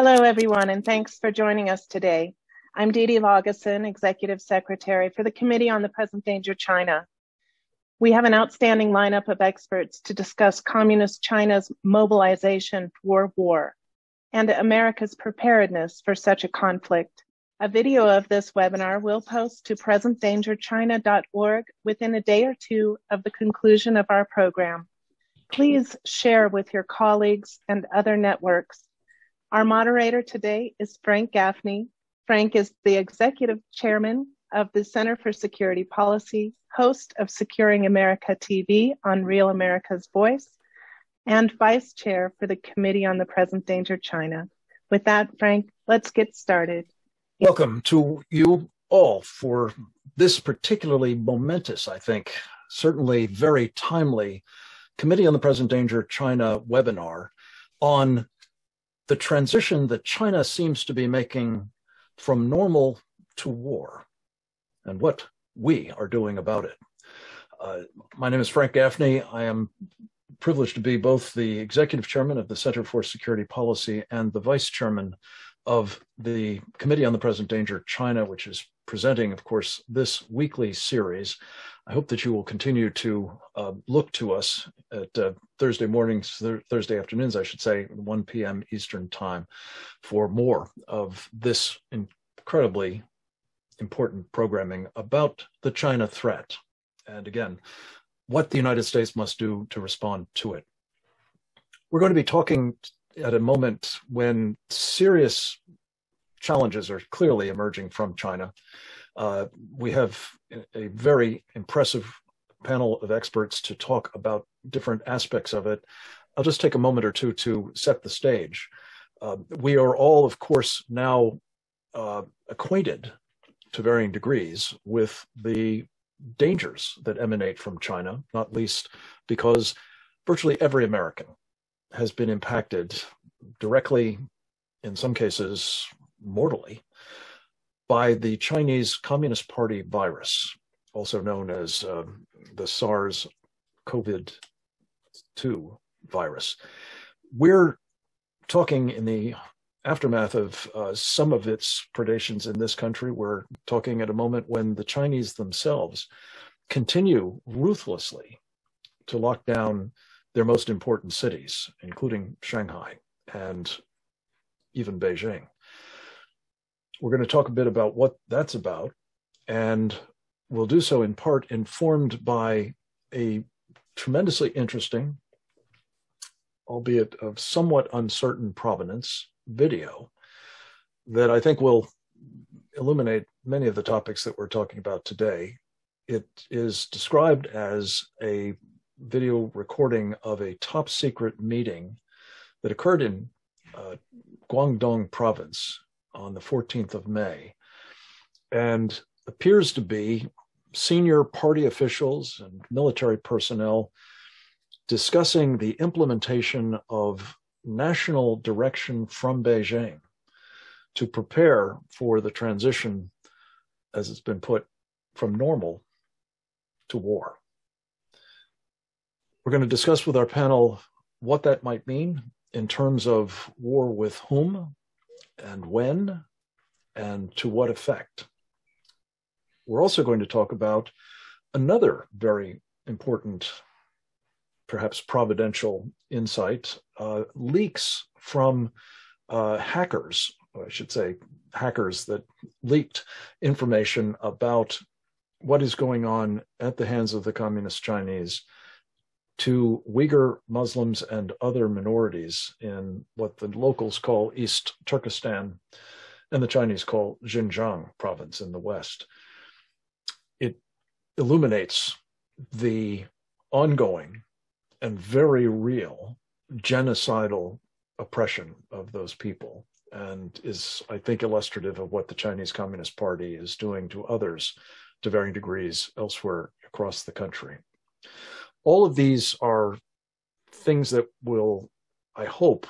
Hello, everyone, and thanks for joining us today. I'm Didi Loggins, Executive Secretary for the Committee on the Present Danger China. We have an outstanding lineup of experts to discuss Communist China's mobilization for war and America's preparedness for such a conflict. A video of this webinar will post to presentdangerchina.org within a day or two of the conclusion of our program. Please share with your colleagues and other networks. Our moderator today is Frank Gaffney. Frank is the Executive Chairman of the Center for Security Policy, host of Securing America TV on Real America's Voice, and Vice Chair for the Committee on the Present Danger China. With that, Frank, let's get started. Welcome to you all for this particularly momentous, I think, certainly very timely Committee on the Present Danger China webinar on the transition that China seems to be making from normal to war, and what we are doing about it. My name is Frank Gaffney. I am privileged to be both the Executive Chairman of the Center for Security Policy and the Vice Chairman of the Committee on the Present Danger China, which is presenting, of course, this weekly series. I hope that you will continue to look to us at Thursday mornings, Thursday afternoons, I should say, 1 p.m. Eastern time for more of this incredibly important programming about the China threat, and again, what the United States must do to respond to it. We're going to be talking at a moment when serious challenges are clearly emerging from China. We have a very impressive panel of experts to talk about different aspects of it. I'll just take a moment or two to set the stage. We are all, of course, now acquainted to varying degrees with the dangers that emanate from China, not least because virtually every American has been impacted directly, in some cases mortally, by the Chinese Communist Party virus, also known as the SARS-CoV-2 virus. We're talking in the aftermath of some of its predations in this country. We're talking at a moment when the Chinese themselves continue ruthlessly to lock down their most important cities, including Shanghai and even Beijing. We're going to talk a bit about what that's about, and we'll do so in part informed by a tremendously interesting, albeit of somewhat uncertain provenance, video that I think will illuminate many of the topics that we're talking about today. It is described as a video recording of a top secret meeting that occurred in Guangdong province on the 14th of May, and appears to be senior party officials and military personnel discussing the implementation of national direction from Beijing to prepare for the transition, as it's been put, from normal to war. We're going to discuss with our panel what that might mean in terms of war with whom and when and to what effect. We're also going to talk about another very important, perhaps providential insight, leaks from hackers, or I should say hackers that leaked information about what is going on at the hands of the Communist Chinese to Uyghur Muslims and other minorities in what the locals call East Turkestan and the Chinese call Xinjiang province in the West. It illuminates the ongoing and very real genocidal oppression of those people, and is, I think, illustrative of what the Chinese Communist Party is doing to others to varying degrees elsewhere across the country. All of these are things that will, I hope,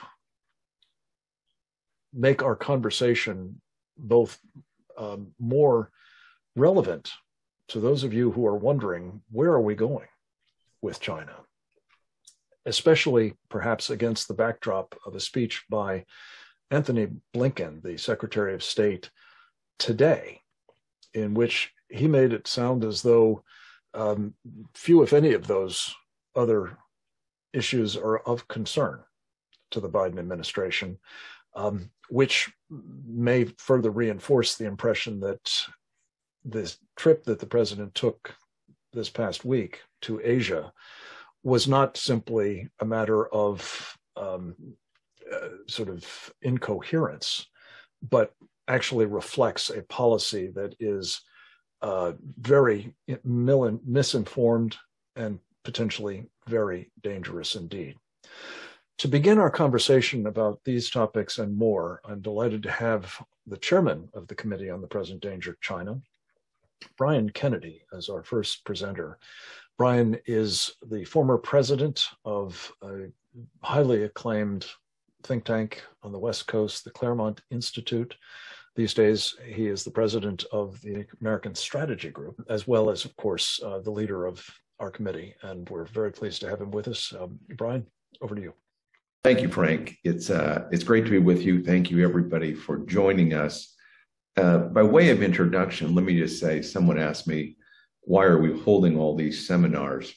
make our conversation both more relevant to those of you who are wondering, where are we going with China? Especially perhaps against the backdrop of a speech by Anthony Blinken, the Secretary of State, today, in which he made it sound as though few, if any, of those other issues are of concern to the Biden administration, which may further reinforce the impression that this trip that the president took this past week to Asia was not simply a matter of sort of incoherence, but actually reflects a policy that is very misinformed and potentially very dangerous indeed. To begin our conversation about these topics and more, I'm delighted to have the chairman of the Committee on the Present Danger China, Brian Kennedy, as our first presenter. Brian is the former president of a highly acclaimed think tank on the West Coast, the Claremont Institute. These days, he is the president of the American Strategy Group, as well as, of course, the leader of our committee. And we're very pleased to have him with us. Brian, over to you. Thank you, Frank. It's great to be with you. Thank you, everybody, for joining us. By way of introduction, let me just say, someone asked me, why are we holding all these seminars?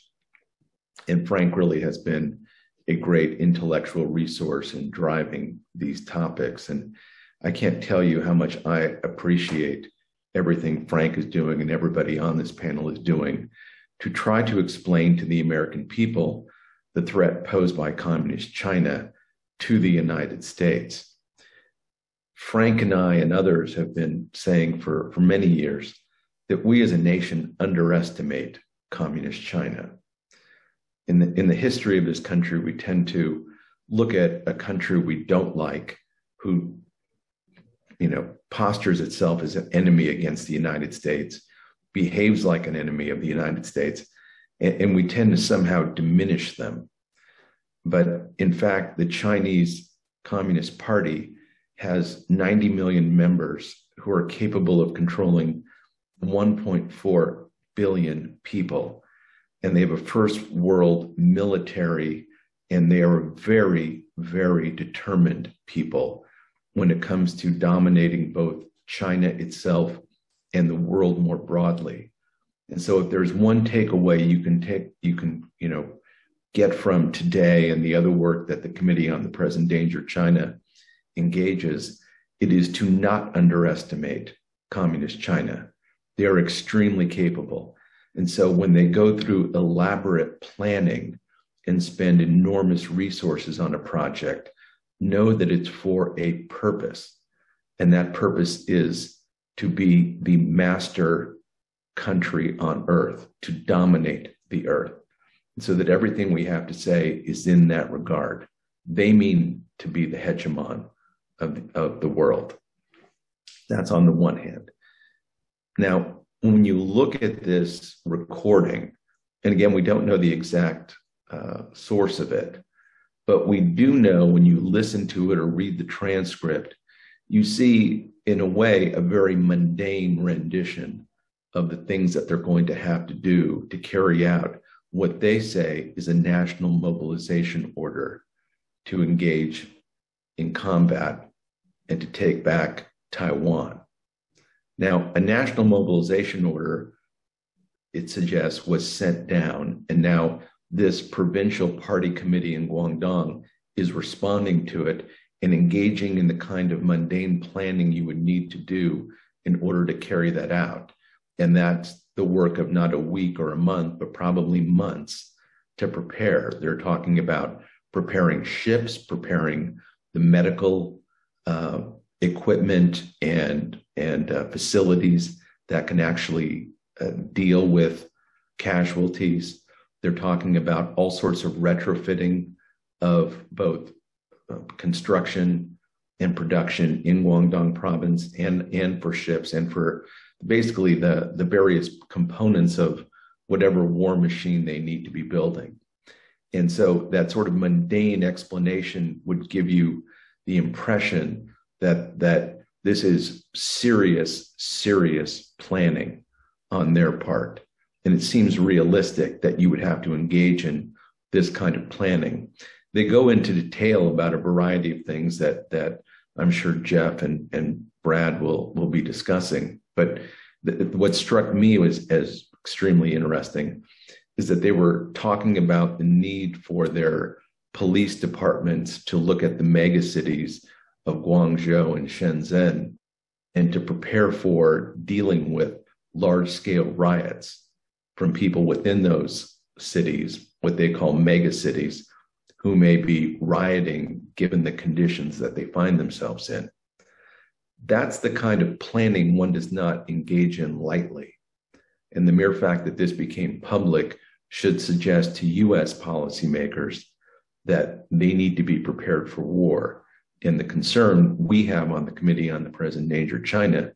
And Frank really has been a great intellectual resource in driving these topics. And I can't tell you how much I appreciate everything Frank is doing and everybody on this panel is doing to try to explain to the American people the threat posed by communist China to the United States. Frank and I and others have been saying for many years that we as a nation underestimate communist China. In the history of this country, we tend to look at a country we don't like, who, you know, postures itself as an enemy against the United States, behaves like an enemy of the United States, and we tend to somehow diminish them. But in fact, the Chinese Communist Party has 90 million members who are capable of controlling 1.4 billion people. And they have a first world military, and they are very, very determined people when it comes to dominating both China itself and the world more broadly. And so if there's one takeaway you can get from today and the other work that the Committee on the Present Danger China engages, it is to not underestimate communist China. They are extremely capable. And so when they go through elaborate planning and spend enormous resources on a project, know that it's for a purpose. And that purpose is to be the master country on earth, to dominate the earth. And so that everything we have to say is in that regard. They mean to be the hegemon of the world. That's on the one hand. Now, when you look at this recording, and again, we don't know the exact source of it, but we do know when you listen to it or read the transcript, you see, in a way, a very mundane rendition of the things that they're going to have to do to carry out what they say is a national mobilization order to engage in combat and to take back Taiwan. Now, a national mobilization order, it suggests, was sent down, and now this provincial party committee in Guangdong is responding to it and engaging in the kind of mundane planning you would need to do in order to carry that out. And that's the work of not a week or a month, but probably months to prepare. They're talking about preparing ships, preparing the medical equipment and facilities that can actually deal with casualties. They're talking about all sorts of retrofitting of both construction and production in Guangdong province and for ships and for basically the various components of whatever war machine they need to be building. And so that sort of mundane explanation would give you the impression that this is serious, serious planning on their part. And it seems realistic that you would have to engage in this kind of planning. They go into detail about a variety of things that I'm sure Jeff and Brad will be discussing. But what struck me was as extremely interesting is that they were talking about the need for their police departments to look at the megacities of Guangzhou and Shenzhen and to prepare for dealing with large-scale riots from people within those cities, what they call megacities, who may be rioting given the conditions that they find themselves in. That's the kind of planning one does not engage in lightly. And the mere fact that this became public should suggest to U.S. policymakers that they need to be prepared for war. And the concern we have on the Committee on the Present Danger China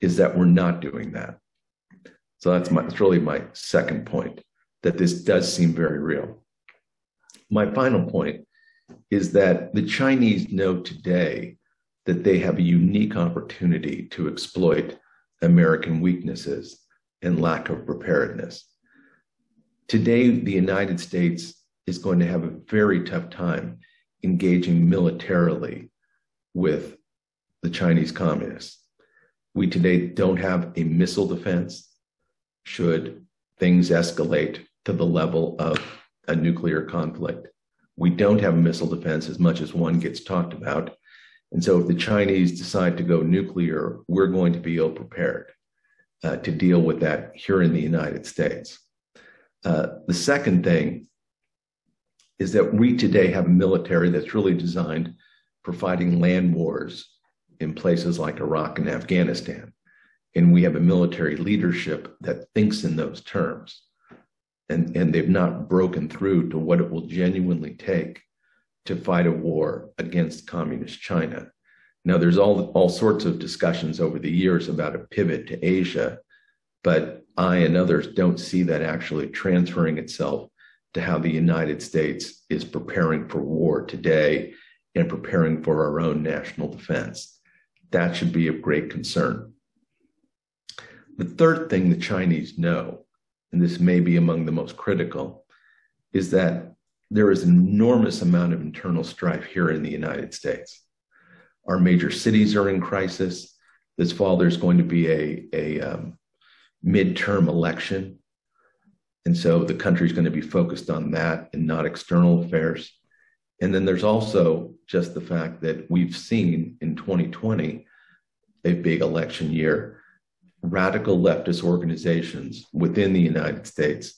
is that we're not doing that. So that's really my second point, that this does seem very real. My final point is that the Chinese know today that they have a unique opportunity to exploit American weaknesses and lack of preparedness. Today, the United States is going to have a very tough time engaging militarily with the Chinese communists. We today don't have a missile defense should things escalate to the level of a nuclear conflict. We don't have a missile defense as much as one gets talked about. And so if the Chinese decide to go nuclear, we're going to be ill-prepared to deal with that here in the United States. The second thing is that we today have a military that's really designed for fighting land wars in places like Iraq and Afghanistan. And we have a military leadership that thinks in those terms. And they've not broken through to what it will genuinely take to fight a war against communist China. Now, there's all sorts of discussions over the years about a pivot to Asia, but I and others don't see that actually transferring itself to how the United States is preparing for war today and preparing for our own national defense. That should be of great concern. The third thing the Chinese know, and this may be among the most critical, is that there is an enormous amount of internal strife here in the United States. Our major cities are in crisis. This fall, there's going to be a midterm election. And so the country's going to be focused on that and not external affairs. And then there's also just the fact that we've seen in 2020, a big election year, radical leftist organizations within the United States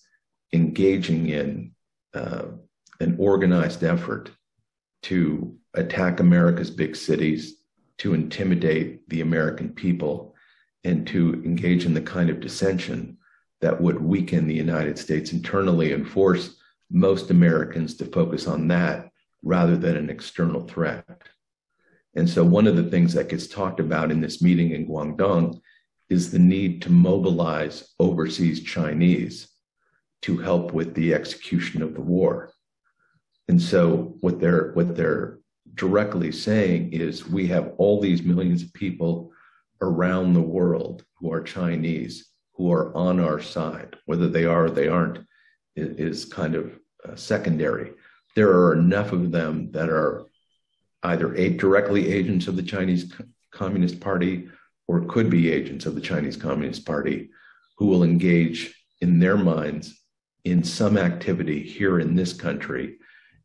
engaging in an organized effort to attack America's big cities, to intimidate the American people, and to engage in the kind of dissension that would weaken the United States internally and force most Americans to focus on that rather than an external threat. And so one of the things that gets talked about in this meeting in Guangdong is the need to mobilize overseas Chinese to help with the execution of the war. And so what they're directly saying is we have all these millions of people around the world who are Chinese, who are on our side. Whether they are or they aren't is kind of secondary. There are enough of them that are either directly agents of the Chinese Communist Party or could be agents of the Chinese Communist Party who will engage in their minds in some activity here in this country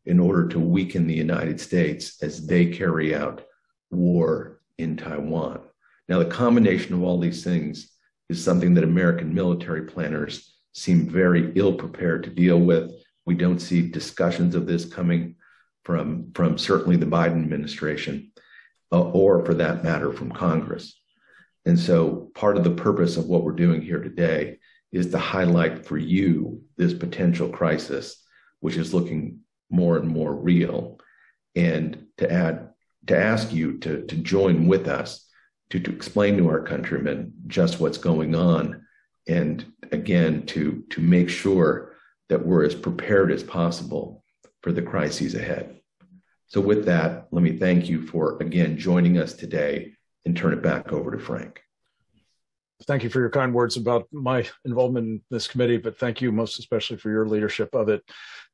in order to weaken the United States as they carry out war in Taiwan. Now, the combination of all these things is something that American military planners seem very ill-prepared to deal with. We don't see discussions of this coming from certainly the Biden administration or, for that matter, from Congress. And so part of the purpose of what we're doing here today is to highlight for you this potential crisis, which is looking more and more real, and to ask you to join with us to explain to our countrymen just what's going on, and again, to make sure that we're as prepared as possible for the crises ahead. So with that, let me thank you for, again, joining us today, and turn it back over to Frank. Thank you for your kind words about my involvement in this committee, but thank you most especially for your leadership of it.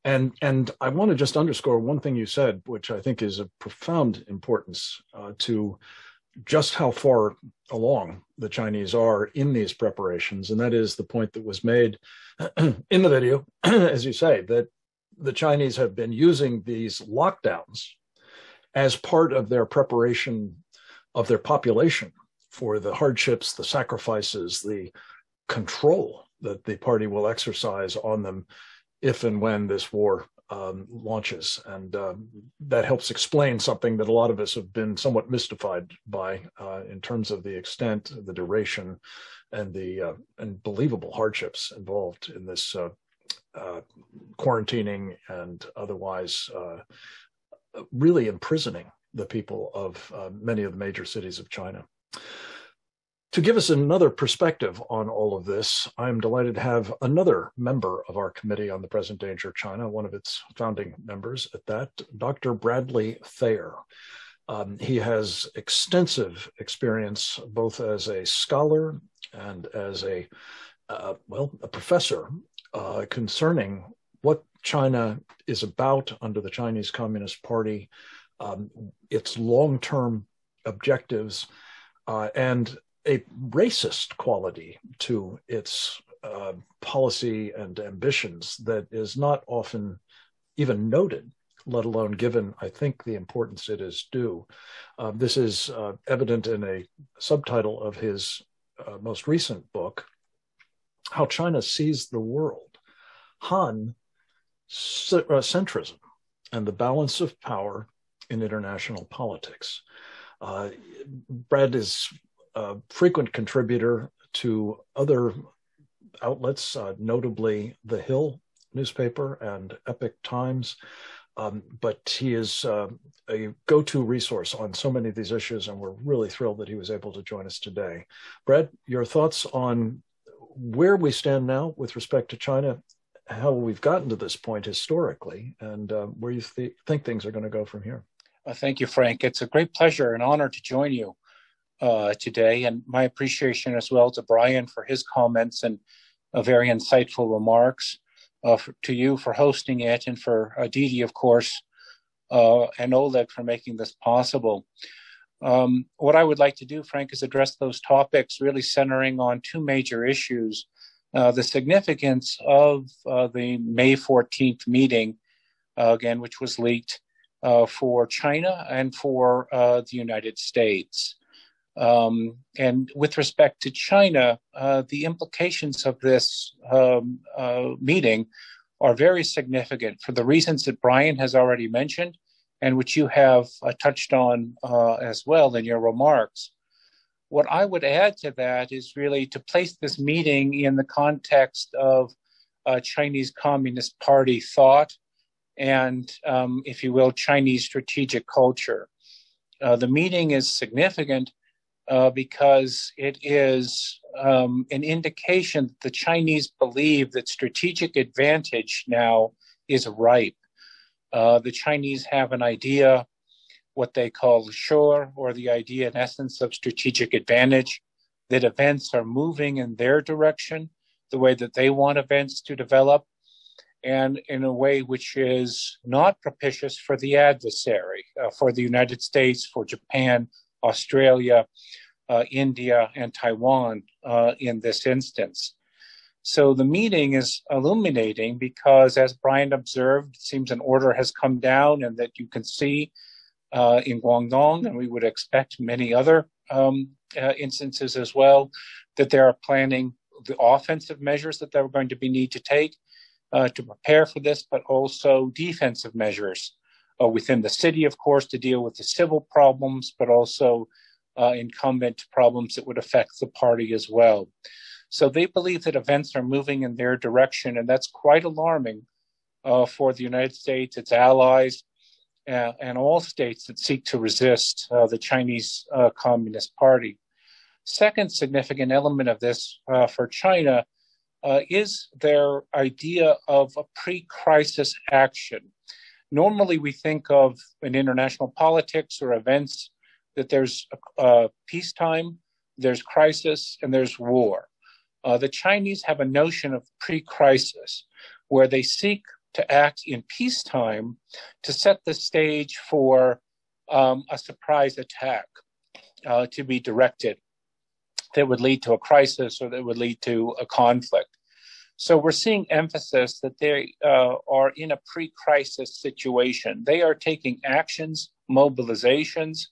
And I want to just underscore one thing you said, which I think is of profound importance to just how far along the Chinese are in these preparations. And that is the point that was made in the video, as you say, that the Chinese have been using these lockdowns as part of their preparation of their population for the hardships, the sacrifices, the control that the party will exercise on them if and when this war launches. And that helps explain something that a lot of us have been somewhat mystified by in terms of the extent, the duration, and the unbelievable hardships involved in this quarantining and otherwise really imprisoning the people of many of the major cities of China. To give us another perspective on all of this, I'm delighted to have another member of our Committee on the Present Danger China, one of its founding members at that, Dr. Bradley Thayer. He has extensive experience both as a scholar and as a professor concerning what China is about under the Chinese Communist Party, its long-term objectives, and a racist quality to its policy and ambitions that is not often even noted, let alone given, I think, the importance it is due. This is evident in a subtitle of his most recent book, How China Sees the World, Han Centrism and the Balance of Power in International Politics. Brad is a frequent contributor to other outlets, notably The Hill newspaper and Epoch Times, but he is a go-to resource on so many of these issues, and we're really thrilled that he was able to join us today. Brad, your thoughts on where we stand now with respect to China, how we've gotten to this point historically, and where you think things are going to go from here. Thank you, Frank. It's a great pleasure and honor to join you today, and my appreciation as well to Brian for his comments and very insightful remarks, to you for hosting it, and for Didi, of course, and Oleg for making this possible. What I would like to do, Frank, is address those topics really centering on two major issues, the significance of the May 14th meeting, again, which was leaked, for China and for the United States. And with respect to China, the implications of this meeting are very significant for the reasons that Brian has already mentioned and which you have touched on as well in your remarks. What I would add to that is really to place this meeting in the context of Chinese Communist Party thought, and if you will, Chinese strategic culture. The meeting is significant because it is an indication that the Chinese believe that strategic advantage now is ripe. The Chinese have an idea, what they call shore, or the idea in essence of strategic advantage, that events are moving in their direction, the way that they want events to develop, and in a way which is not propitious for the adversary, for the United States, for Japan, Australia, India, and Taiwan in this instance. So the meeting is illuminating because, as Brian observed, it seems an order has come down, and that you can see in Guangdong, and we would expect many other instances as well, that they are planning the offensive measures that they're going to need to take to prepare for this, but also defensive measures within the city, of course, to deal with the civil problems, but also incumbent problems that would affect the party as well. So they believe that events are moving in their direction, and that's quite alarming for the United States, its allies, and all states that seek to resist the Chinese Communist Party. Second significant element of this for China is their idea of a pre-crisis action. Normally, we think of in international politics or events that there's a peacetime there's crisis and there's war. The Chinese have a notion of pre-crisis, where they seek to act in peacetime to set the stage for a surprise attack to be directed that would lead to a crisis or that would lead to a conflict. So we're seeing emphasis that they are in a pre-crisis situation. They are taking actions, mobilizations,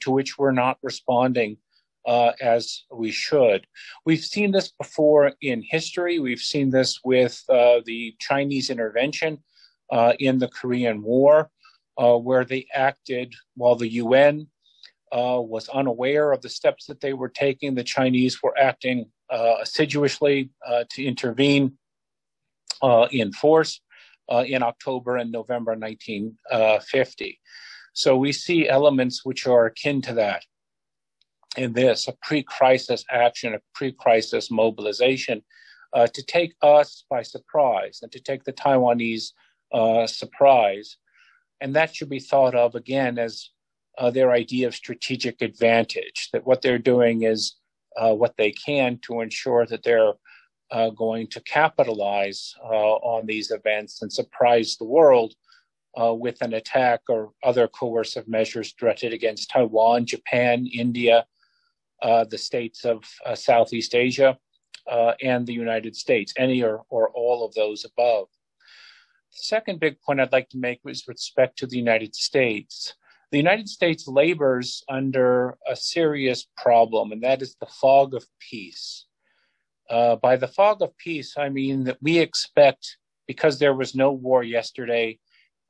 to which we're not responding as we should. We've seen this before in history. We've seen this with the Chinese intervention in the Korean War, where they acted while the UN was unaware of the steps that they were taking. The Chinese were acting assiduously to intervene in force in October and November 1950. So we see elements which are akin to that in this, a pre-crisis action, a pre-crisis mobilization to take us by surprise and to take the Taiwanese surprise. And that should be thought of again as their idea of strategic advantage, that what they're doing is what they can to ensure that they're going to capitalize on these events and surprise the world with an attack or other coercive measures directed against Taiwan, Japan, India, the states of Southeast Asia, and the United States, any or all of those above. The second big point I'd like to make is with respect to the United States. The United States labors under a serious problem, and that is the fog of peace. By the fog of peace, I mean that we expect, because there was no war yesterday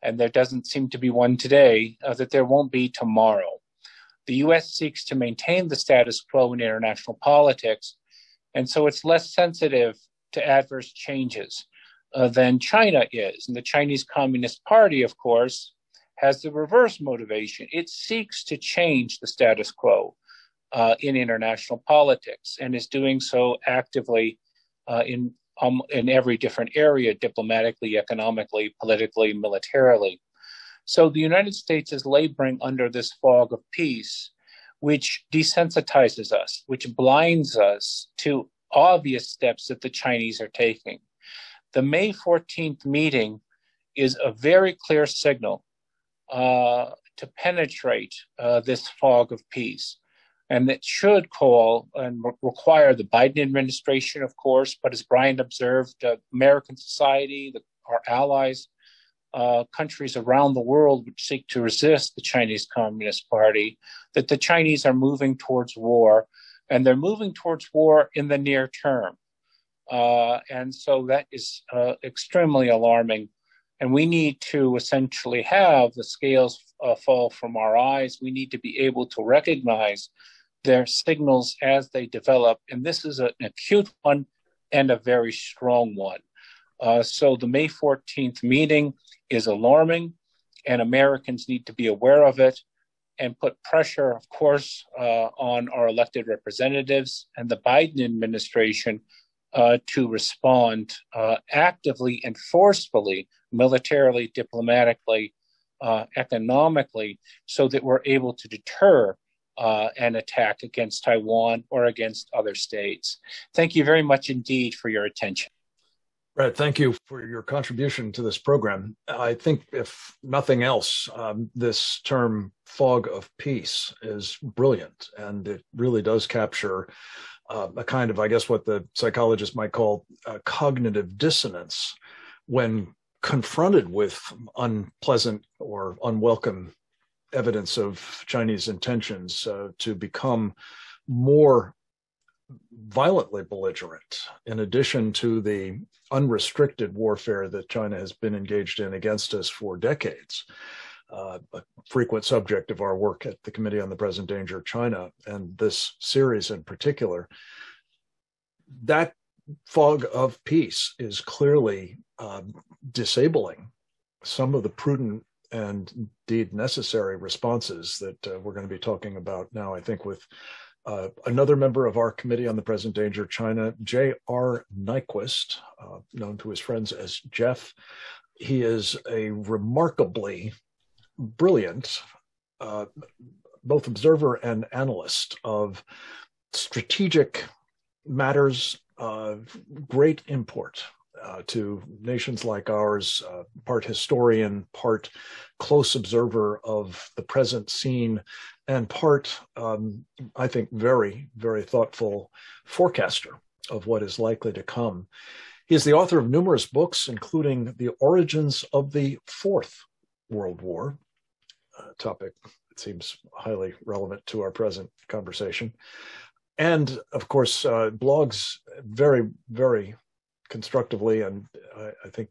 and there doesn't seem to be one today, that there won't be tomorrow. The U.S. seeks to maintain the status quo in international politics, and so it's less sensitive to adverse changes than China is. And the Chinese Communist Party, of course, has the reverse motivation. It seeks to change the status quo in international politics and is doing so actively in every different area, diplomatically, economically, politically, militarily. So the United States is laboring under this fog of peace, which desensitizes us, which blinds us to obvious steps that the Chinese are taking. The May 14th meeting is a very clear signal to penetrate this fog of peace. And it should call and require the Biden administration, of course, but as Brian observed, American society, our allies, countries around the world which seek to resist the Chinese Communist Party, that the Chinese are moving towards war, and they're moving towards war in the near term. And so that is extremely alarming. And we need to essentially have the scales fall from our eyes. We need to be able to recognize their signals as they develop. And this is an acute one and a very strong one. So the May 14th meeting is alarming, and Americans need to be aware of it and put pressure, of course, on our elected representatives and the Biden administration to respond actively and forcefully, militarily, diplomatically, economically, so that we're able to deter an attack against Taiwan or against other states. Thank you very much indeed for your attention. Brad, thank you for your contribution to this program. I think if nothing else, this term fog of peace is brilliant, and it really does capture a kind of, I guess, what the psychologist might call cognitive dissonance when confronted with unpleasant or unwelcome evidence of Chinese intentions to become more violently belligerent, in addition to the unrestricted warfare that China has been engaged in against us for decades. A frequent subject of our work at the Committee on the Present Danger China, and this series in particular, that fog of peace is clearly disabling some of the prudent and indeed necessary responses that we're going to be talking about now, I think, with another member of our Committee on the Present Danger China, J.R. Nyquist, known to his friends as Jeff. He is a remarkably brilliant, both observer and analyst of strategic matters of great import to nations like ours, part historian, part close observer of the present scene, and part, I think, very, very thoughtful forecaster of what is likely to come. He is the author of numerous books, including The Origins of the Fourth World War, a topic that seems highly relevant to our present conversation, and, of course, blogs very, very constructively and, I think,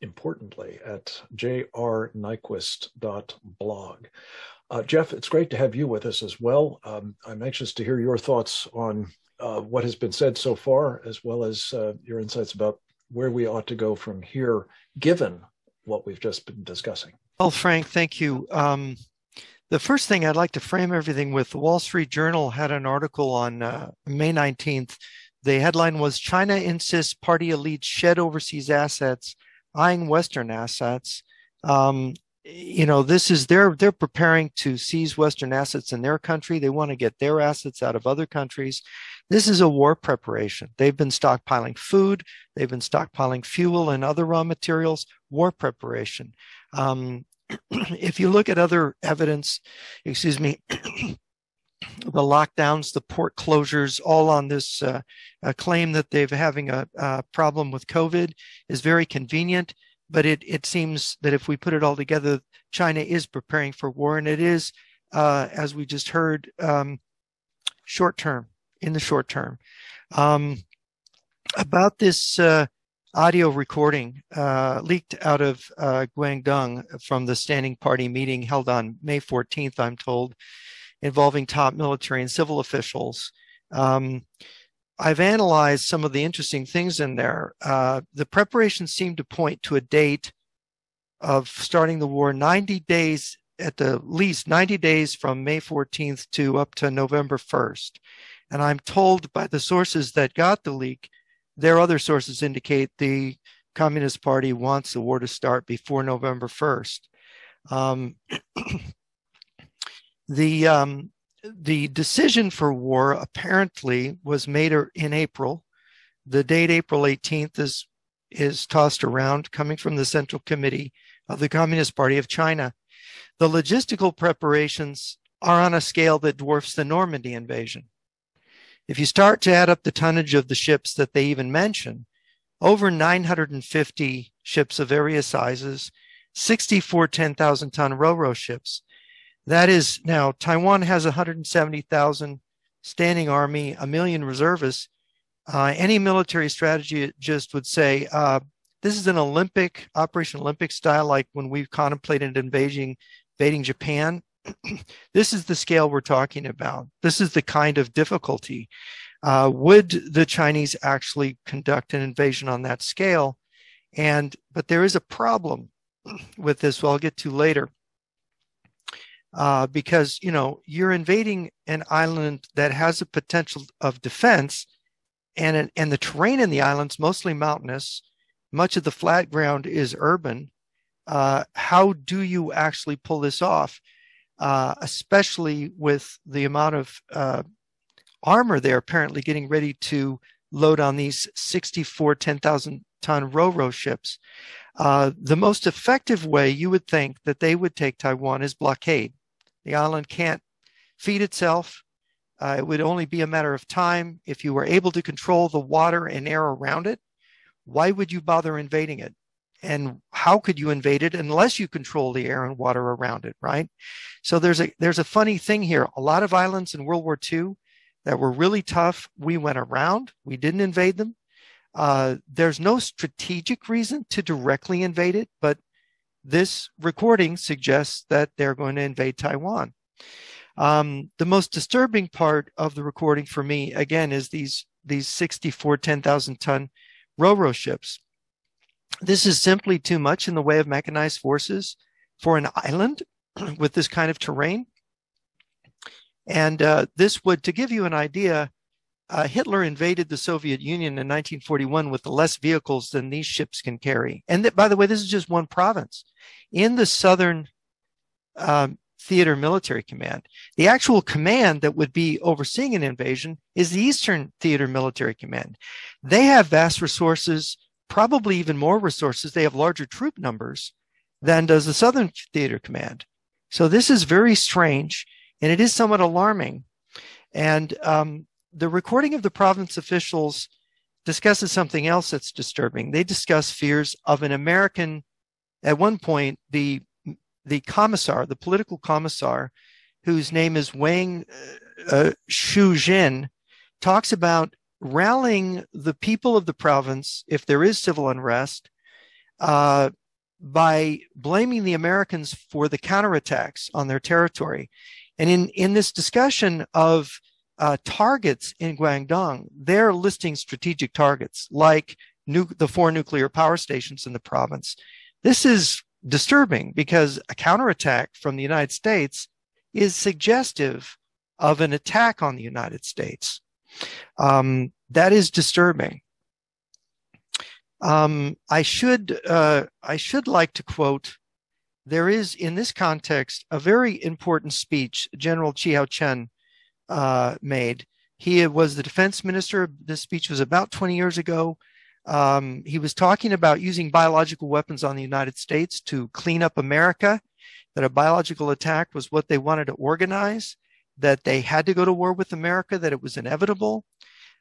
importantly, at jrnyquist.blog. Jeff, it's great to have you with us as well. I'm anxious to hear your thoughts on what has been said so far, as well as your insights about where we ought to go from here, given what we've just been discussing. Well, Frank, thank you. The first thing I'd like to frame everything with, the Wall Street Journal had an article on May 19th. The headline was, China insists party elites shed overseas assets, eyeing Western assets. You know, this is they're preparing to seize Western assets in their country. They want to get their assets out of other countries. This is a war preparation. They've been stockpiling food. They've been stockpiling fuel and other raw materials, war preparation. If you look at other evidence, excuse me, the lockdowns, the port closures, all on this claim that they're having a problem with COVID is very convenient. But it seems that if we put it all together, China is preparing for war, and it is, as we just heard, in the short term. About this audio recording leaked out of Guangdong from the Standing Party meeting held on May 14th, I'm told, involving top military and civil officials. I've analyzed some of the interesting things in there. The preparations seem to point to a date of starting the war 90 days, at the least 90 days from May 14th to up to November 1st. And I'm told by the sources that got the leak, their other sources indicate the Communist Party wants the war to start before November 1st. The decision for war apparently was made in April. The date April 18th is tossed around, coming from the Central Committee of the Communist Party of China. The logistical preparations are on a scale that dwarfs the Normandy invasion. If you start to add up the tonnage of the ships that they even mention, over 950 ships of various sizes, 64 10,000-ton ro-ro ships. That is, now Taiwan has 170,000 standing army, 1 million reservists. Any military strategist would say this is an Olympic, Operation Olympic style, like when we contemplated invading Japan. This is the scale we're talking about. This is the kind of difficulty. Would the Chinese actually conduct an invasion on that scale? But there is a problem with this, well, I'll get to later. Because, you know, you're invading an island that has a potential of defense, and the terrain in the island's mostly mountainous. Much of the flat ground is urban. How do you actually pull this off, especially with the amount of armor they're apparently getting ready to load on these 64 10,000-ton ro-ro ships? The most effective way you would think that they would take Taiwan is blockade. The island can't feed itself. It would only be a matter of time. If you were able to control the water and air around it, why would you bother invading it? And how could you invade it unless you control the air and water around it, right? So there's a funny thing here. A lot of islands in World War II that were really tough, we went around. We didn't invade them. There's no strategic reason to directly invade it, but this recording suggests that they're going to invade Taiwan. The most disturbing part of the recording for me, again, is these 64 10,000-ton ro-ro ships. This is simply too much in the way of mechanized forces for an island with this kind of terrain. And this would, to give you an idea, Hitler invaded the Soviet Union in 1941 with less vehicles than these ships can carry. And by the way, this is just one province. In the southern theater military command. The actual command that would be overseeing an invasion is the Eastern Theater Military Command. They have vast resources, probably even more resources. They have larger troop numbers than does the Southern Theater Command. So this is very strange, and it is somewhat alarming. And the recording of the province officials discusses something else that's disturbing. They discuss fears of an American, at one point, the commissar, the political commissar, whose name is Wang Shujin, talks about rallying the people of the province, if there is civil unrest, by blaming the Americans for the counterattacks on their territory. And in this discussion of targets in Guangdong, they're listing strategic targets like the 4 nuclear power stations in the province. This is disturbing because a counterattack from the United States is suggestive of an attack on the United States. That is disturbing. I should like to quote, there is in this context a very important speech General Chiao Chen made. He was the defense minister. This speech was about 20 years ago. He was talking about using biological weapons on the United States to clean up America, that a biological attack was what they wanted to organize, that they had to go to war with America, that it was inevitable.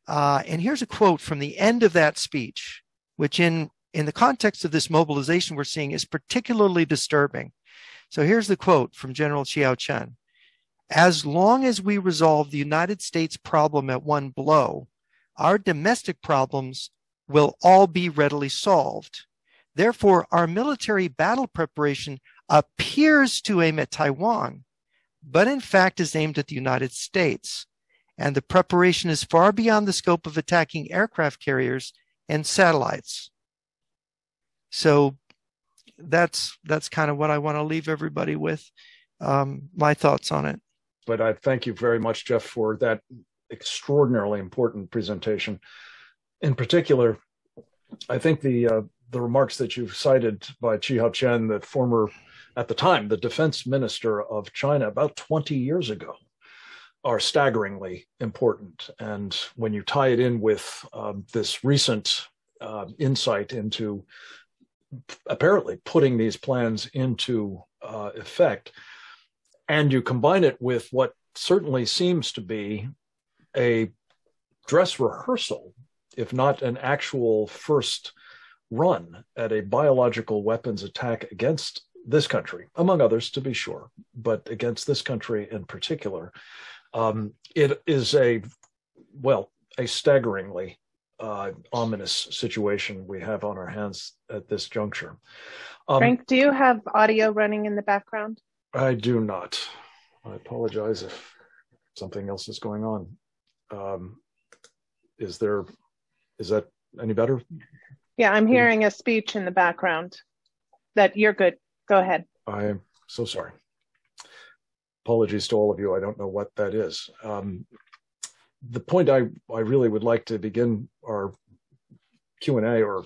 And here's a quote from the end of that speech, which in the context of this mobilization we're seeing is particularly disturbing. So here's the quote from General Chiao Chen. "As long as we resolve the United States problem at one blow, our domestic problems will all be readily solved. Therefore, our military battle preparation appears to aim at Taiwan, but in fact is aimed at the United States. And the preparation is far beyond the scope of attacking aircraft carriers and satellites." So that's kind of what I want to leave everybody with, my thoughts on it. But I thank you very much, Jeff, for that extraordinarily important presentation. In particular, I think the remarks that you've cited by Chiao Chen, the former, at the time, the defense minister of China about 20 years ago, are staggeringly important. And when you tie it in with this recent insight into apparently putting these plans into effect, and you combine it with what certainly seems to be a dress rehearsal, if not an actual first run at a biological weapons attack against this country, among others, to be sure, but against this country in particular, it is a staggeringly ominous situation we have on our hands at this juncture. Frank, do you have audio running in the background? I do not. I apologize if something else is going on. Is that any better? Yeah, I'm hearing a speech in the background. That you're good. Go ahead. I'm so sorry. Apologies to all of you. I don't know what that is. The point I really would like to begin our Q&A or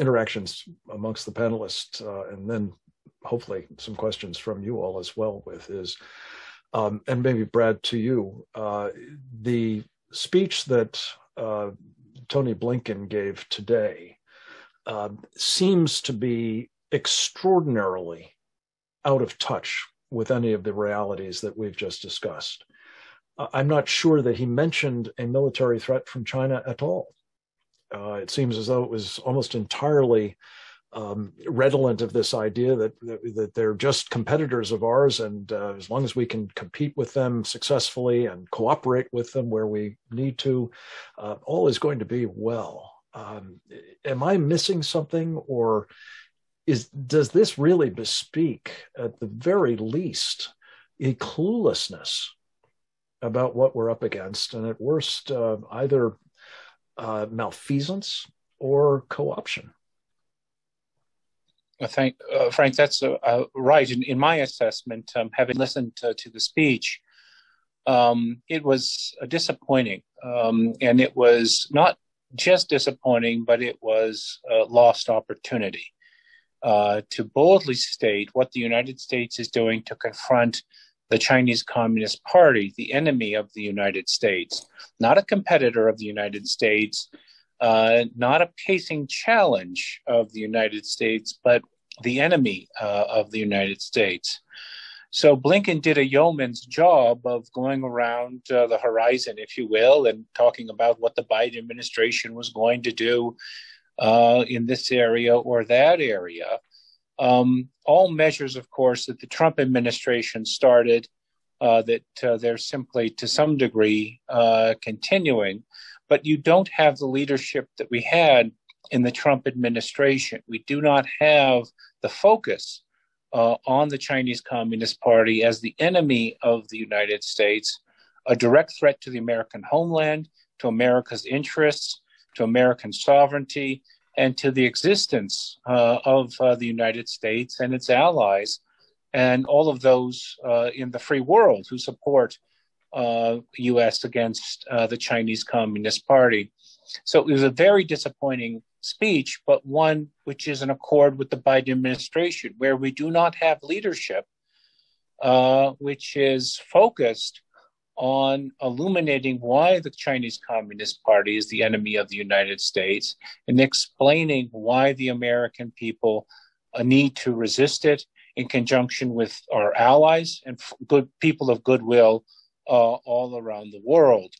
interactions amongst the panelists, and then hopefully some questions from you all as well with is, and maybe Brad to you, the speech that Tony Blinken gave today seems to be extraordinarily out of touch with any of the realities that we've just discussed. I'm not sure that he mentioned a military threat from China at all. It seems as though it was almost entirely redolent of this idea that they're just competitors of ours, and as long as we can compete with them successfully and cooperate with them where we need to, all is going to be well. Am I missing something, or does this really bespeak, at the very least, a cluelessness about what we're up against, and at worst, either malfeasance or co-option? Frank, that's right. In my assessment, having listened to the speech, it was disappointing. And it was not just disappointing, but it was a lost opportunity. to boldly state what the United States is doing to confront the Chinese Communist Party, the enemy of the United States, not a competitor of the United States, not a pacing challenge of the United States, but the enemy of the United States. So Blinken did a yeoman's job of going around the horizon, if you will, and talking about what the Biden administration was going to do in this area or that area. All measures, of course, that the Trump administration started that they're simply, to some degree, continuing. But you don't have the leadership that we had in the Trump administration. We do not have the focus on the Chinese Communist Party as the enemy of the United States, a direct threat to the American homeland, to America's interests, to American sovereignty, and to the existence of the United States and its allies, and all of those in the free world who support U.S. against the Chinese Communist Party. So it was a very disappointing speech, but one which is in accord with the Biden administration, where we do not have leadership, which is focused on illuminating why the Chinese Communist Party is the enemy of the United States and explaining why the American people need to resist it in conjunction with our allies and good people of goodwill all around the world.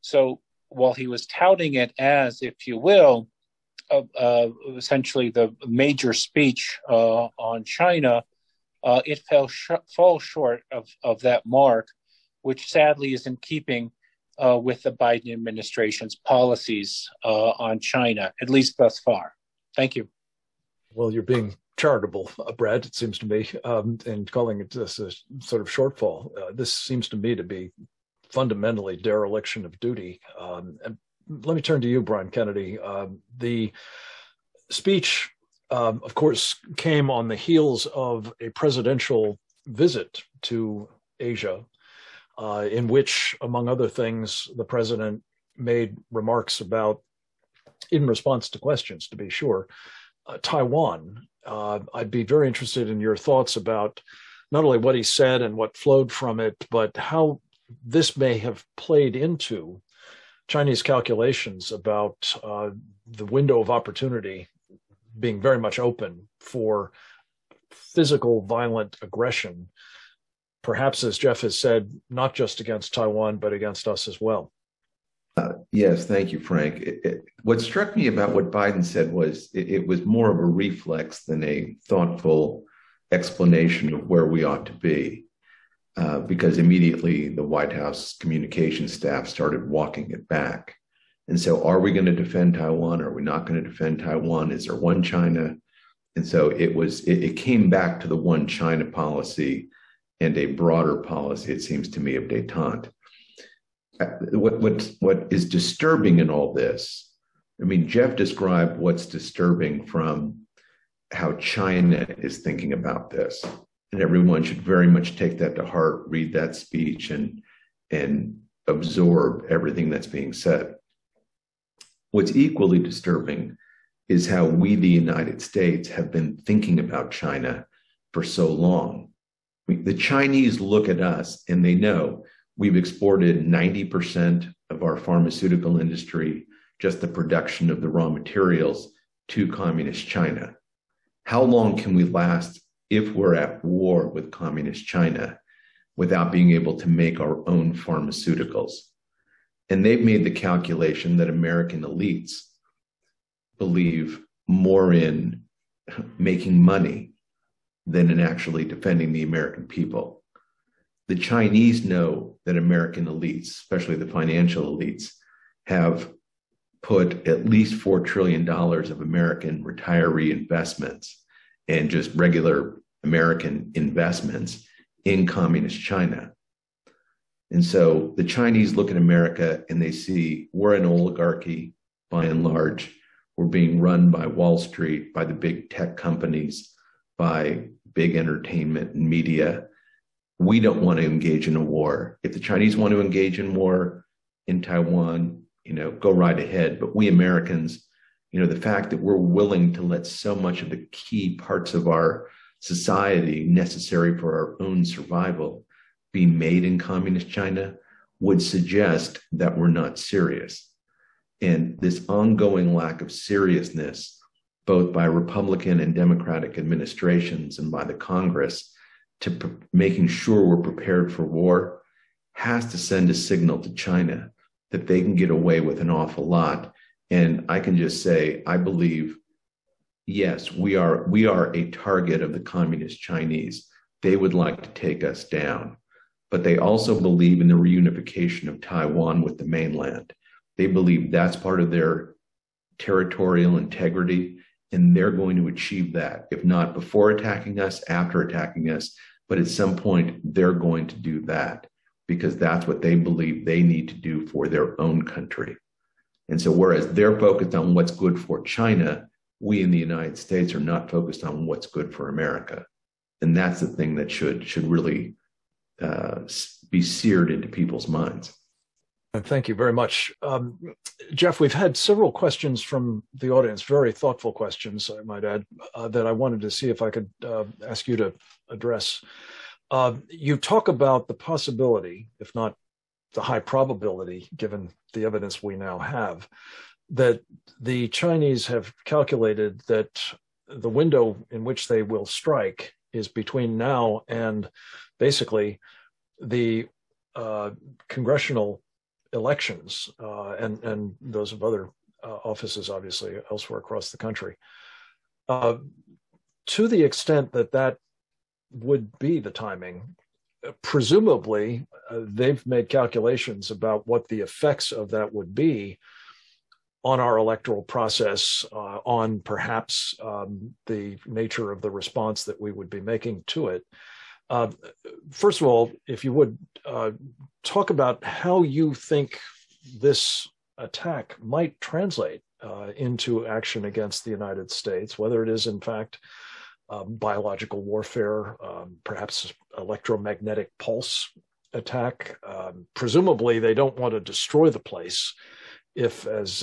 So while he was touting it as, if you will, essentially the major speech on China, it fell short of that mark, which sadly is in keeping with the Biden administration's policies on China, at least thus far. Thank you. Well, you're being charitable, Brad, it seems to me, and calling it this a sort of shortfall. This seems to me to be fundamentally dereliction of duty. And let me turn to you, Brian Kennedy. The speech, of course, came on the heels of a presidential visit to Asia, in which, among other things, the president made remarks about, in response to questions, to be sure, Taiwan. I'd be very interested in your thoughts about not only what he said and what flowed from it, but how this may have played into Chinese calculations about the window of opportunity being very much open for physical violent aggression, perhaps, as Jeff has said, not just against Taiwan, but against us as well. Yes, thank you, Frank. What struck me about what Biden said was it was more of a reflex than a thoughtful explanation of where we ought to be, because immediately the White House communications staff started walking it back. And so, are we going to defend Taiwan? Are we not going to defend Taiwan? Is there one China? And so it came back to the one China policy and a broader policy, it seems to me, of détente. What is disturbing in all this, I mean, Jeff described what's disturbing from how China is thinking about this. And everyone should very much take that to heart, read that speech, and absorb everything that's being said. What's equally disturbing is how we, the United States, have been thinking about China for so long. The Chinese look at us and they know we've exported 90% of our pharmaceutical industry, just the production of the raw materials, to communist China. How long can we last if we're at war with communist China without being able to make our own pharmaceuticals? And they've made the calculation that American elites believe more in making money than in actually defending the American people. The Chinese know that American elites, especially the financial elites, have put at least $4 trillion of American retiree investments and just regular American investments in communist China. And so the Chinese look at America and they see we're an oligarchy by and large. We're being run by Wall Street, by the big tech companies, by big entertainment and media. We don't want to engage in a war. If the Chinese want to engage in war in Taiwan, go right ahead. But we Americans, you know, the fact that we're willing to let so much of the key parts of our society necessary for our own survival be made in communist China would suggest that we're not serious. And this ongoing lack of seriousness, both by Republican and Democratic administrations and by the Congress, to making sure we're prepared for war, has to send a signal to China that they can get away with an awful lot. And I can just say, I believe, yes, we are a target of the communist Chinese. They would like to take us down, but they also believe in the reunification of Taiwan with the mainland. They believe that's part of their territorial integrity, and they're going to achieve that, if not before attacking us, after attacking us, but at some point they're going to do that because that's what they believe they need to do for their own country. And so whereas they're focused on what's good for China, we in the United States are not focused on what's good for America. And that's the thing that should really be seared into people's minds. Thank you very much. Jeff, we've had several questions from the audience, very thoughtful questions, I might add, that I wanted to see if I could ask you to address. You talk about the possibility, if not the high probability, given the evidence we now have, that the Chinese have calculated that the window in which they will strike is between now and basically the congressional elections and those of other offices, obviously, elsewhere across the country. To the extent that that would be the timing, presumably they've made calculations about what the effects of that would be on our electoral process, on perhaps the nature of the response that we would be making to it. First of all, if you would talk about how you think this attack might translate into action against the United States, whether it is in fact biological warfare, perhaps electromagnetic pulse attack. Presumably they don't want to destroy the place if, as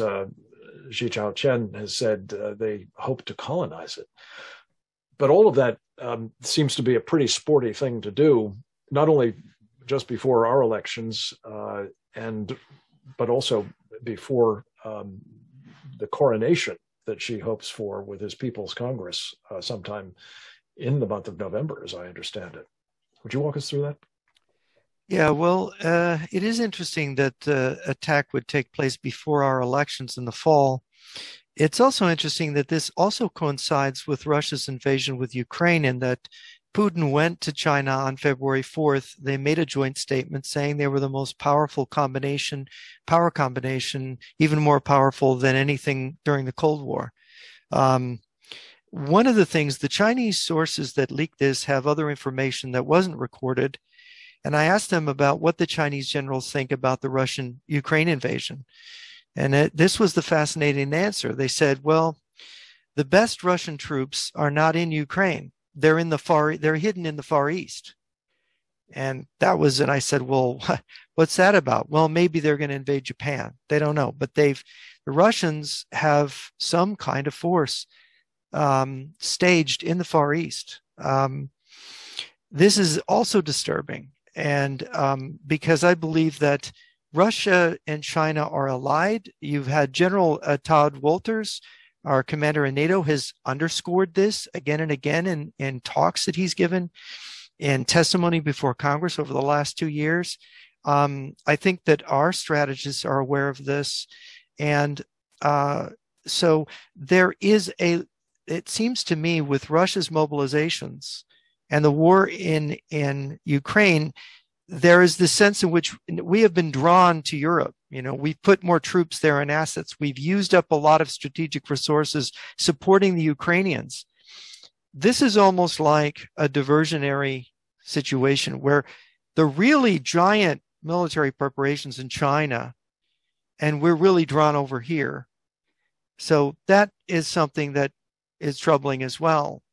Chiao Chen has said, they hope to colonize it. But all of that seems to be a pretty sporty thing to do, not only just before our elections, but also before the coronation that she hopes for with his People's Congress sometime in the month of November, as I understand it. Would you walk us through that? Yeah, well, it is interesting that the attack would take place before our elections in the fall. It's also interesting that this also coincides with Russia's invasion with Ukraine, and that Putin went to China on February 4th. They made a joint statement saying they were the most powerful power combination, even more powerful than anything during the Cold War. One of the things, the Chinese sources that leaked this have other information that wasn't recorded. And I asked them about what the Chinese generals think about the Russian-Ukraine invasion. And this was the fascinating answer. They said, well, the best Russian troops are not in Ukraine. They're hidden in the Far East. And I said, well, what's that about? Well, maybe they're going to invade Japan. They don't know, but the Russians have some kind of force staged in the Far East. This is also disturbing. And because I believe that Russia and China are allied. You've had General Todd Wolters, our commander in NATO, has underscored this again and again in talks that he's given and testimony before Congress over the last 2 years. I think that our strategists are aware of this. And so there is it seems to me with Russia's mobilizations and the war in Ukraine, there is this sense in which we have been drawn to Europe. You know, we've put more troops there and assets. We've used up a lot of strategic resources supporting the Ukrainians. This is almost like a diversionary situation where the really giant military preparations in China, and we're really drawn over here. So that is something that is troubling as well.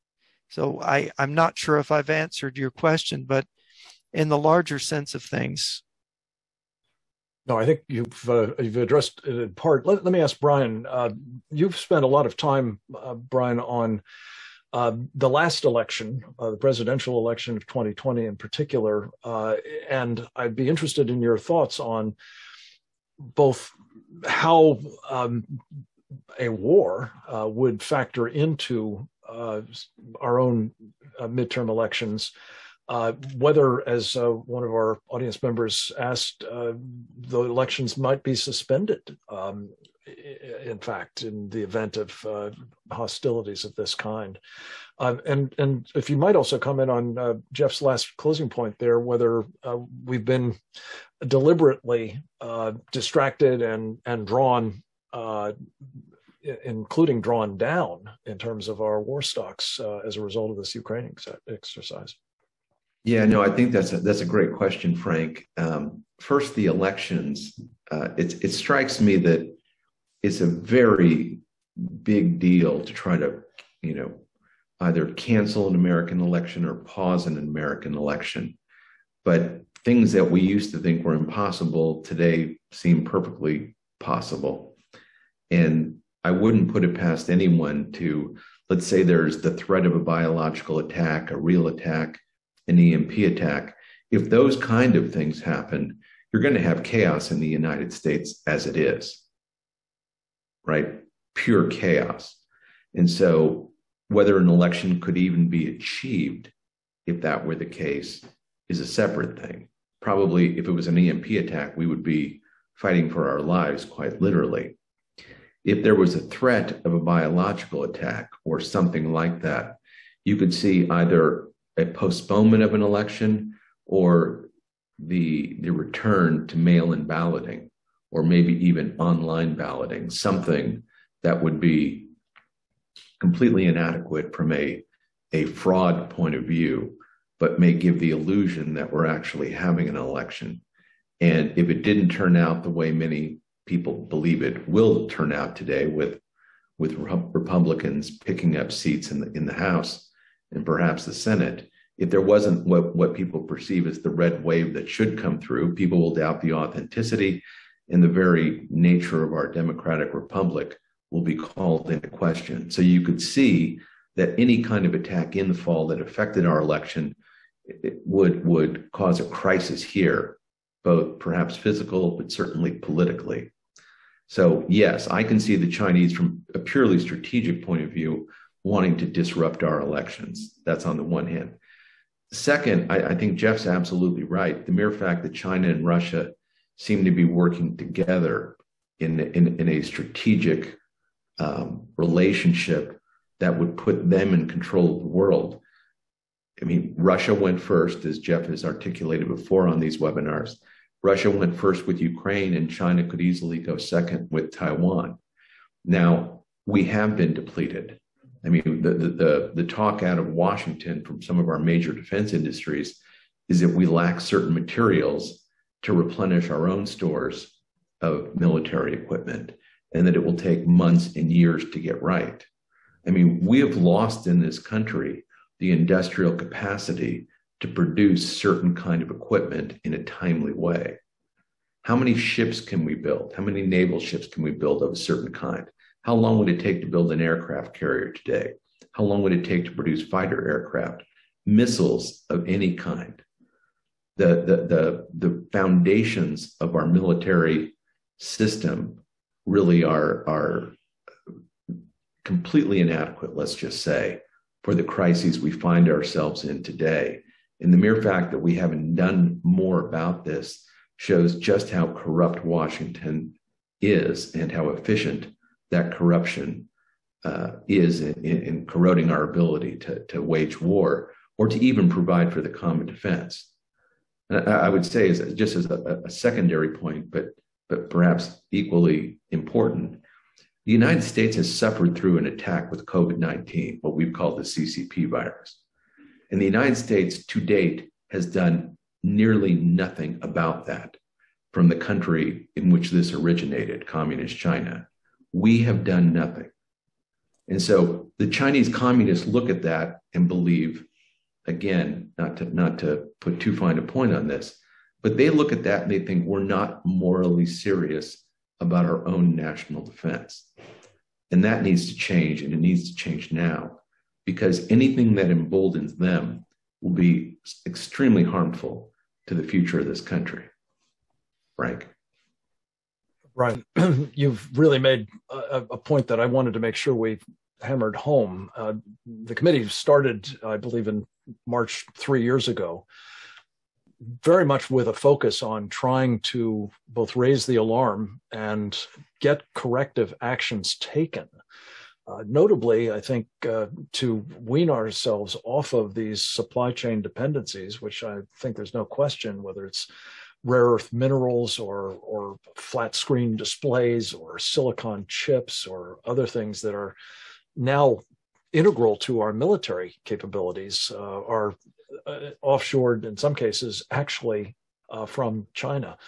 So I'm not sure if I've answered your question, but in the larger sense of things. No, I think you've addressed it in part. Let me ask Brian. You've spent a lot of time, Brian, on the last election, the presidential election of 2020 in particular, and I'd be interested in your thoughts on both how a war would factor into our own midterm elections. Whether, as one of our audience members asked, the elections might be suspended, in fact, in the event of hostilities of this kind. And if you might also comment on Jeff's last closing point there, whether we've been deliberately distracted and drawn, including drawn down in terms of our war stocks as a result of this Ukraine exercise. Yeah, no, I think that's a great question, Frank. First, the elections. It strikes me that it's a very big deal to try to, either cancel an American election or pause an American election. But things that we used to think were impossible today seem perfectly possible. And I wouldn't put it past anyone to, let's say there's the threat of a biological attack, a real attack, an EMP attack. If those kind of things happen, you're going to have chaos in the United States as it is, right? Pure chaos. And so whether an election could even be achieved, if that were the case, is a separate thing. Probably if it was an EMP attack, we would be fighting for our lives quite literally. If there was a threat of a biological attack or something like that, you could see either a postponement of an election or the return to mail-in balloting, or maybe even online balloting, something that would be completely inadequate from a fraud point of view, but may give the illusion that we're actually having an election. And if it didn't turn out the way many people believe it will turn out today, with Republicans picking up seats in the House, and perhaps the Senate, if there wasn't what people perceive as the red wave that should come through, people will doubt the authenticity, and the very nature of our democratic republic will be called into question. So you could see that any kind of attack in the fall that affected our election would cause a crisis here, both perhaps physical, but certainly politically. So yes, I can see the Chinese, from a purely strategic point of view, wanting to disrupt our elections. That's on the one hand. Second, I think Jeff's absolutely right. The mere fact that China and Russia seem to be working together in a strategic relationship that would put them in control of the world. I mean, Russia went first, as Jeff has articulated before on these webinars. Russia went first with Ukraine, and China could easily go second with Taiwan. Now, we have been depleted. I mean, the talk out of Washington from some of our major defense industries is that we lack certain materials to replenish our own stores of military equipment, and that it will take months and years to get right. I mean, we have lost in this country the industrial capacity to produce certain kind of equipment in a timely way. How many ships can we build? How many naval ships can we build of a certain kind? How long would it take to build an aircraft carrier today? How long would it take to produce fighter aircraft, missiles of any kind? The foundations of our military system really are completely inadequate, let's just say, for the crises we find ourselves in today. And the mere fact that we haven't done more about this shows just how corrupt Washington is, and how efficient that corruption is in corroding our ability to wage war, or to even provide for the common defense. And I would say, just as a secondary point, but perhaps equally important, the United States has suffered through an attack with COVID-19, what we've called the CCP virus. And the United States to date has done nearly nothing about that from the country in which this originated, Communist China. We have done nothing. And so the Chinese communists look at that and believe, again, not to put too fine a point on this, But they look at that and they think we're not morally serious about our own national defense. And that needs to change, and it needs to change now, because anything that emboldens them will be extremely harmful to the future of this country. Frank. Brian, you've really made a point that I wanted to make sure we hammered home. The committee started, I believe, in March 3 years ago, very much with a focus on trying to both raise the alarm and get corrective actions taken. Notably, I think, to wean ourselves off of these supply chain dependencies, which I think there's no question, whether it's rare earth minerals or flat screen displays or silicon chips or other things that are now integral to our military capabilities, are offshored in some cases actually from China.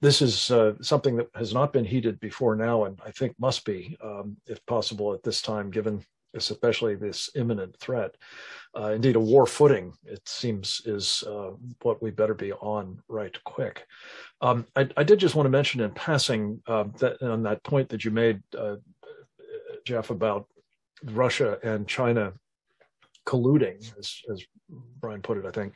This is something that has not been heeded before now, and I think must be, if possible, at this time, given especially this imminent threat. Indeed, a war footing, it seems, is what we better be on right quick. I did just want to mention in passing that on that point that you made, Jeff, about Russia and China colluding, as Brian put it, I think.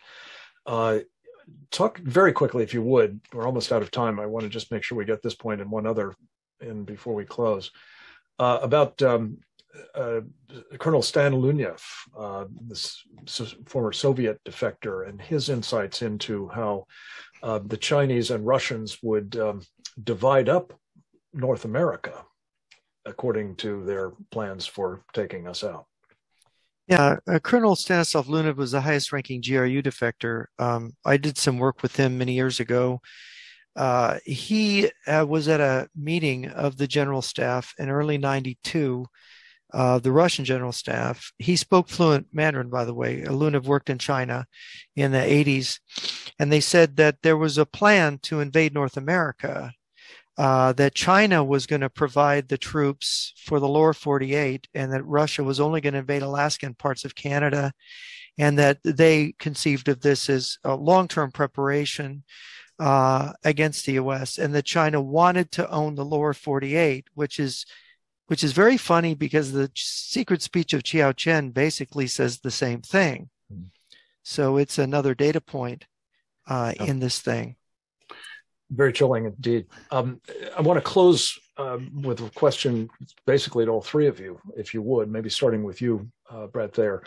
Talk very quickly, if you would. We're almost out of time. I want to just make sure we get this point and one other in before we close. About Colonel Stan Lunev, this former Soviet defector, and his insights into how the Chinese and Russians would divide up North America according to their plans for taking us out. Yeah, Colonel Stanislav Lunev was the highest-ranking GRU defector. I did some work with him many years ago. He was at a meeting of the General Staff in early '92, the Russian General Staff. He spoke fluent Mandarin, by the way. Lunev worked in China in the 80s, and they said that there was a plan to invade North America, that China was going to provide the troops for the lower 48, and that Russia was only going to invade Alaska and parts of Canada, and that they conceived of this as a long-term preparation against the U.S., and that China wanted to own the lower 48, which is very funny because the secret speech of Chiao Chen basically says the same thing. So it's another data point in this thing. Very chilling indeed. I want to close with a question basically to all three of you, if you would, maybe starting with you, Brad Thayer.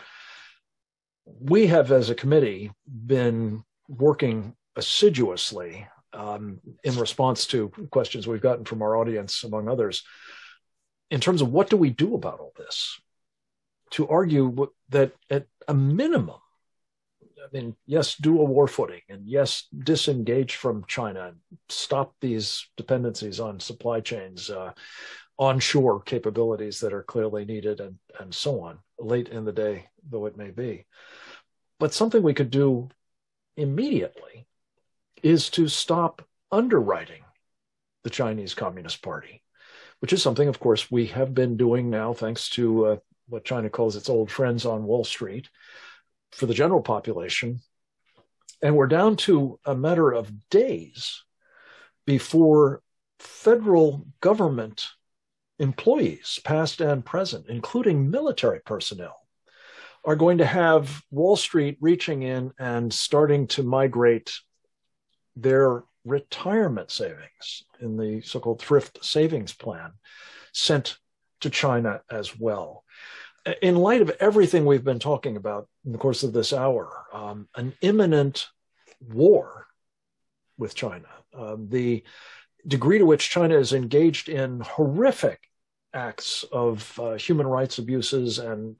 We have, as a committee, been working assiduously in response to questions we've gotten from our audience, among others, in terms of what do we do about all this? To argue that at a minimum, I mean, yes, do a war footing, and yes, disengage from China and stop these dependencies on supply chains, onshore capabilities that are clearly needed, and so on, late in the day, though it may be. But something we could do immediately is to stop underwriting the Chinese Communist Party, which is something, of course, we have been doing now, thanks to what China calls its old friends on Wall Street, for the general population. And we're down to a matter of days before federal government employees, past and present, including military personnel, are going to have Wall Street reaching in and starting to migrate their retirement savings in the so-called Thrift Savings Plan sent to China as well. In light of everything we've been talking about in the course of this hour, an imminent war with China, the degree to which China is engaged in horrific acts of human rights abuses and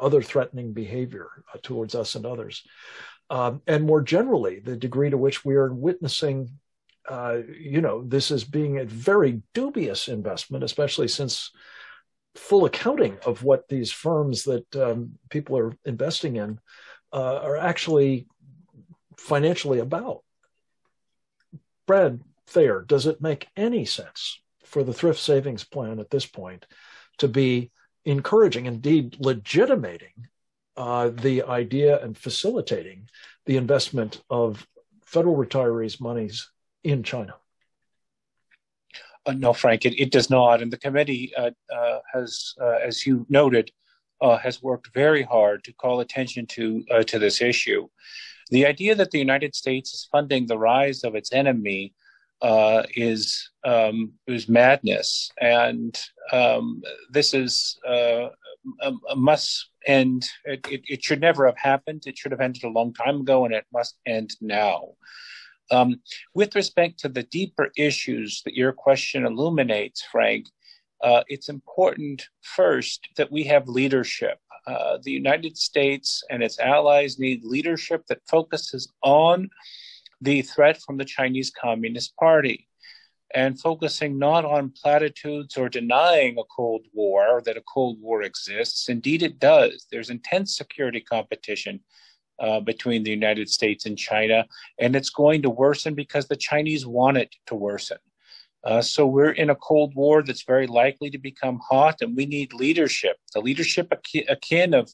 other threatening behavior towards us and others, and more generally, the degree to which we are witnessing, this as being a very dubious investment, especially since full accounting of what these firms that people are investing in are actually financially about. Brad Thayer, does it make any sense for the Thrift Savings Plan at this point to be encouraging, indeed legitimating, the idea and facilitating the investment of federal retirees' monies in China? No, Frank, it does not. And the committee has, as you noted, has worked very hard to call attention to this issue. The idea that the United States is funding the rise of its enemy is madness, and this is a must end. It should never have happened. It should have ended a long time ago, and it must end now. With respect to the deeper issues that your question illuminates, Frank, it's important first that we have leadership. The United States and its allies need leadership that focuses on the threat from the Chinese Communist Party and focusing not on platitudes or denying a Cold War, that a Cold War exists. Indeed, it does. There's intense security competition between the United States and China, and it's going to worsen because the Chinese want it to worsen. So we're in a Cold War that's very likely to become hot, and we need leadership, the leadership akin of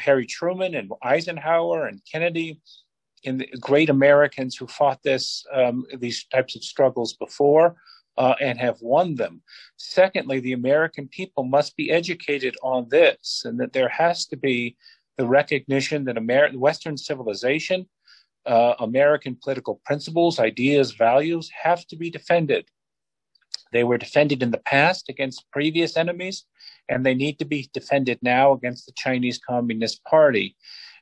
Harry Truman and Eisenhower and Kennedy, and the great Americans who fought this these types of struggles before and have won them. Secondly, the American people must be educated on this, and that there has to be the recognition that Western civilization, American political principles, ideas, values have to be defended. They were defended in the past against previous enemies, and they need to be defended now against the Chinese Communist Party.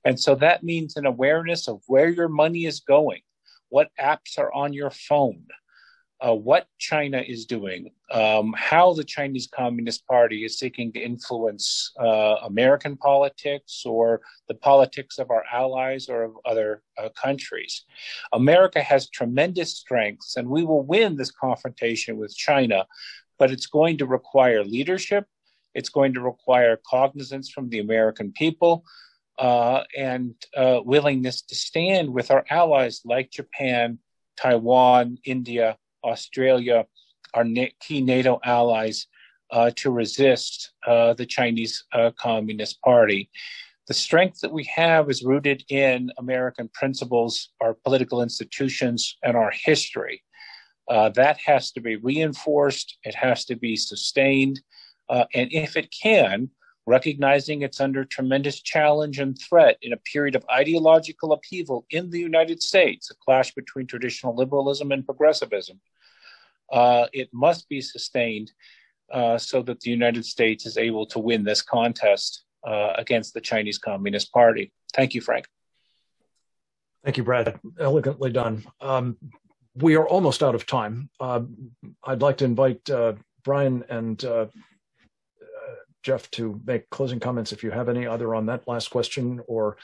And so that means an awareness of where your money is going, what apps are on your phone, what China is doing, how the Chinese Communist Party is seeking to influence American politics or the politics of our allies or of other countries. America has tremendous strengths, and we will win this confrontation with China, but it's going to require leadership. It's going to require cognizance from the American people and willingness to stand with our allies like Japan, Taiwan, India, Australia, our key NATO allies, to resist the Chinese Communist Party. The strength that we have is rooted in American principles, our political institutions, and our history. That has to be reinforced. It has to be sustained. And if it can, recognizing it's under tremendous challenge and threat in a period of ideological upheaval in the United States, a clash between traditional liberalism and progressivism, it must be sustained so that the United States is able to win this contest against the Chinese Communist Party. Thank you, Frank. Thank you, Brad. Elegantly done. We are almost out of time. I'd like to invite Brian and Jeff to make closing comments if you have any, either on that last question or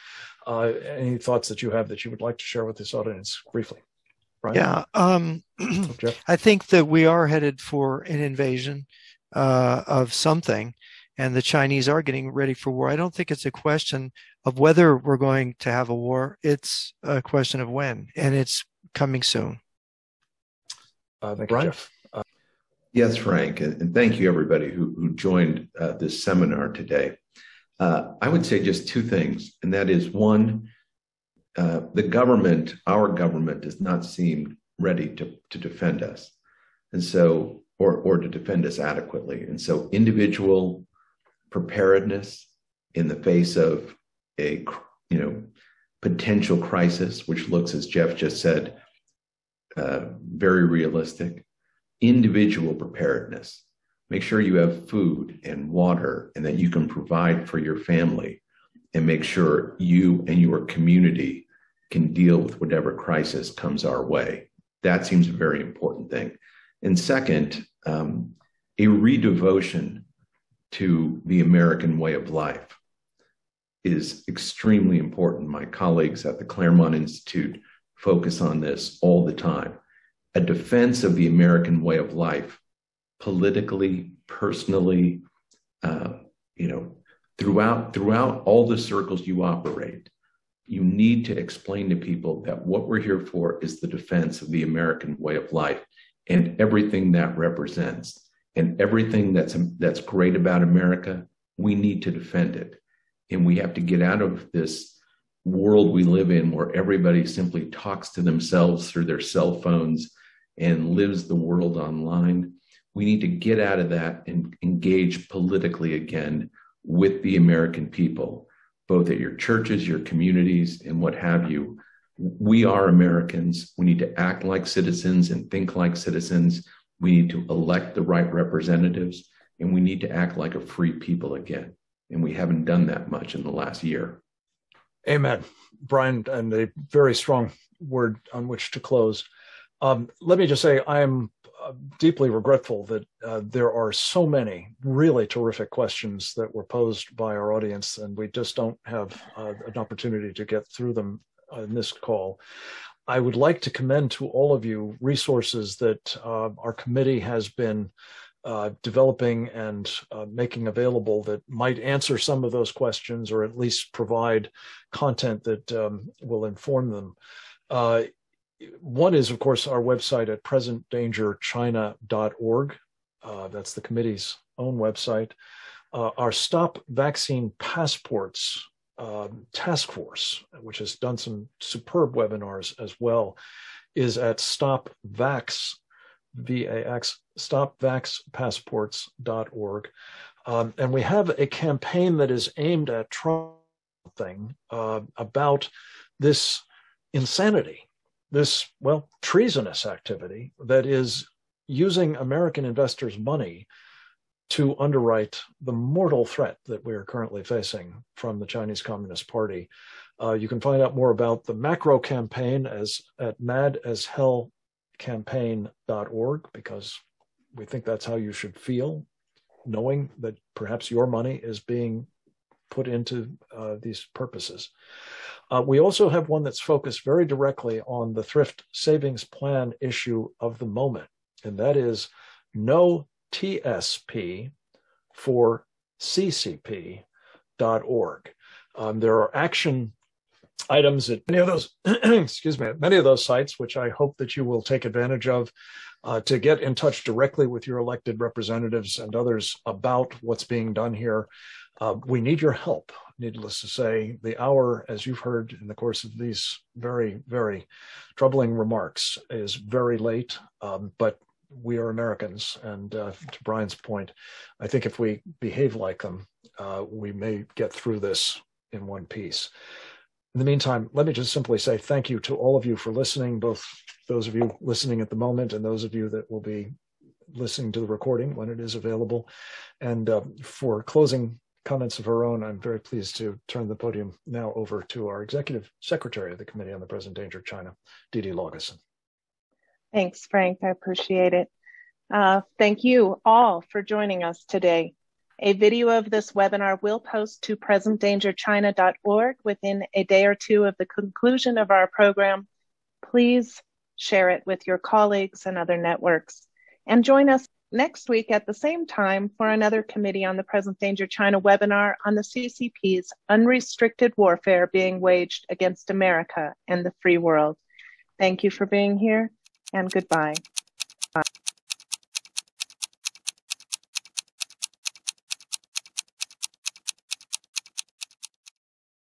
any thoughts that you have that you would like to share with this audience briefly. Brian? Yeah, Jeff? I think that we are headed for an invasion of something, and the Chinese are getting ready for war. I don't think it's a question of whether we're going to have a war. It's a question of when, and it's coming soon. Thank you, Jeff. Yes, Frank, and thank you, everybody who joined this seminar today. I would say just two things, and that is, one, the government, our government, does not seem ready to defend us, and so, or to defend us adequately. And so individual preparedness in the face of a, potential crisis, which looks, as Jeff just said, very realistic. Individual preparedness. Make sure you have food and water and that you can provide for your family, and make sure you and your community can deal with whatever crisis comes our way. That seems a very important thing. And second, a redevotion to the American way of life is extremely important. My colleagues at the Claremont Institute focus on this all the time. A defense of the American way of life, politically, personally, throughout all the circles you operate, you need to explain to people that what we're here for is the defense of the American way of life and everything that represents, and everything that's great about America. We need to defend it, and we have to get out of this world we live in, where everybody simply talks to themselves through their cell phones and lives the world online. We need to get out of that and engage politically again with the American people, both at your churches, your communities, and what have you. We are Americans. We need to act like citizens and think like citizens. We need to elect the right representatives, and we need to act like a free people again. And we haven't done that much in the last year. Amen, Brian, and a very strong word on which to close. Let me just say I am deeply regretful that there are so many really terrific questions that were posed by our audience, and we just don't have an opportunity to get through them in this call. I would like to commend to all of you resources that our committee has been developing and making available that might answer some of those questions, or at least provide content that will inform them. One is, of course, our website at presentdangerchina.org. That's the committee's own website. Our Stop Vaccine Passports task force, which has done some superb webinars as well, is at stopvax.org. VAX, stopvaxpassports.org. And we have a campaign that is aimed at trying something about this insanity, this, well, treasonous activity that is using American investors' money to underwrite the mortal threat that we are currently facing from the Chinese Communist Party. You can find out more about the macro campaign at madashell.com. campaign.org, because we think that's how you should feel, knowing that perhaps your money is being put into these purposes. We also have one that's focused very directly on the Thrift Savings Plan issue of the moment, and that is no TSP for CCP.org. There are action items at many of those, excuse me, many of those sites, which I hope that you will take advantage of to get in touch directly with your elected representatives and others about what's being done here. We need your help. Needless to say, the hour, as you've heard in the course of these very, very troubling remarks, is very late, but we are Americans. And to Brian's point, I think if we behave like them, we may get through this in one piece. In the meantime, let me just simply say thank you to all of you for listening, both those of you listening at the moment and those of you that will be listening to the recording when it is available. And for closing comments of her own, I'm very pleased to turn the podium now over to our Executive Secretary of the Committee on the Present Danger of China, Didi Loggins. Thanks, Frank. I appreciate it. Thank you all for joining us today. A video of this webinar will post to presentdangerchina.org within a day or two of the conclusion of our program. Please share it with your colleagues and other networks. And join us next week at the same time for another Committee on the Present Danger China webinar on the CCP's unrestricted warfare being waged against America and the free world. Thank you for being here, and goodbye.